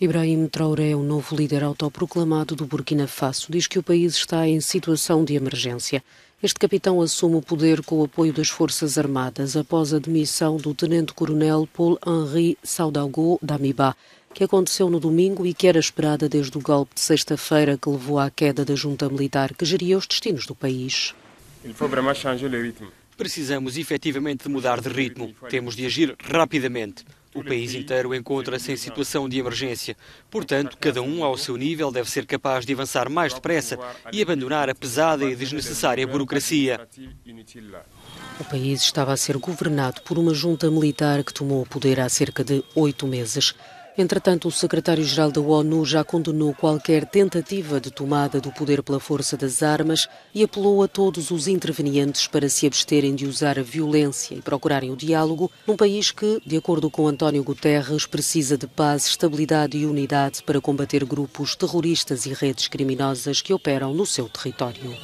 Ibrahim Traoré, o novo líder autoproclamado do Burkina Faso, diz que o país está em situação de emergência. Este capitão assume o poder com o apoio das Forças Armadas após a demissão do tenente-coronel Paul-Henri Saidou Damiba, que aconteceu no domingo e que era esperada desde o golpe de sexta-feira que levou à queda da junta militar que geria os destinos do país. Precisamos efetivamente de mudar de ritmo. Temos de agir rapidamente. O país inteiro encontra-se em situação de emergência. Portanto, cada um ao seu nível deve ser capaz de avançar mais depressa e abandonar a pesada e desnecessária burocracia. O país estava a ser governado por uma junta militar que tomou o poder há cerca de 8 meses. Entretanto, o secretário-geral da ONU já condenou qualquer tentativa de tomada do poder pela força das armas e apelou a todos os intervenientes para se absterem de usar a violência e procurarem o diálogo num país que, de acordo com António Guterres, precisa de paz, estabilidade e unidade para combater grupos terroristas e redes criminosas que operam no seu território.